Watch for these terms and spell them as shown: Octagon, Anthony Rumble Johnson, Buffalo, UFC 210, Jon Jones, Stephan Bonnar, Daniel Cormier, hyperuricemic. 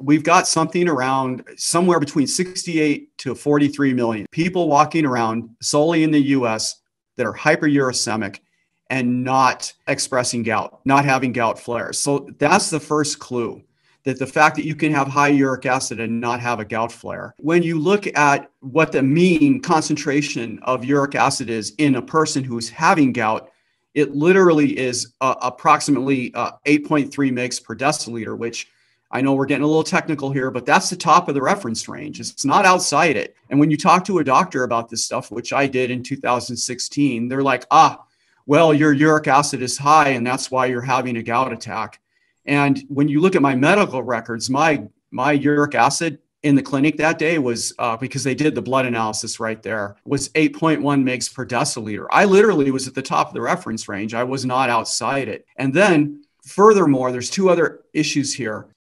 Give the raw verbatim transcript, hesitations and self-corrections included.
we've got something around somewhere between sixty-eight to forty-three million people walking around solely in the U S that are hyperuricemic and not expressing gout, not having gout flares. So that's the first clue, that the fact that you can have high uric acid and not have a gout flare. When you look at what the mean concentration of uric acid is in a person who's having gout, it literally is uh, approximately uh, eight point three megs per deciliter, which I know we're getting a little technical here, but that's the top of the reference range. It's not outside it. And when you talk to a doctor about this stuff, which I did in two thousand sixteen, they're like, ah, well, your uric acid is high and that's why you're having a gout attack. And when you look at my medical records, my, my uric acid in the clinic that day was, uh, because they did the blood analysis right there, was eight point one megs per deciliter. I literally was at the top of the reference range. I was not outside it. And then furthermore, there's two other issues here.